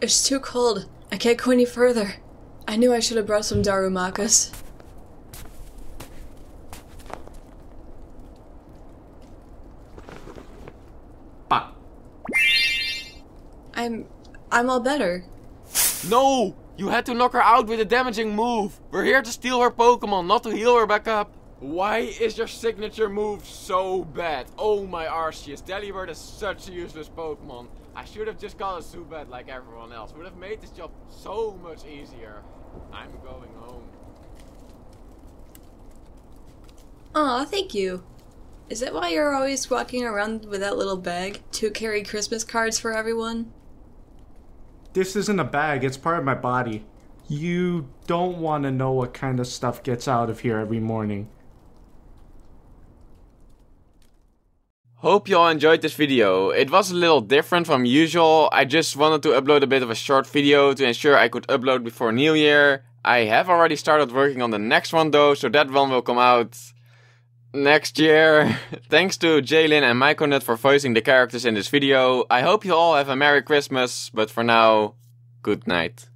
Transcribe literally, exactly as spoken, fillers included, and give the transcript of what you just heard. It's too cold. I can't go any further. I knew I should have brought some Darumakas. Bah. I'm... I'm all better. No! You had to knock her out with a damaging move. We're here to steal her Pokémon, not to heal her back up. Why is your signature move so bad? Oh my Arceus, Delibird is such a useless Pokémon. I should have just got a Zubat like everyone else. Would have made this job so much easier. I'm going home. Aw, thank you. Is that why you're always walking around with that little bag to carry Christmas cards for everyone? This isn't a bag, it's part of my body. You don't want to know what kind of stuff gets out of here every morning. Hope y'all enjoyed this video. It was a little different from usual. I just wanted to upload a bit of a short video to ensure I could upload before New Year. I have already started working on the next one though, so that one will come out next year. Thanks to J Lynn and Mikeonut for voicing the characters in this video. I hope you all have a Merry Christmas, but for now, good night.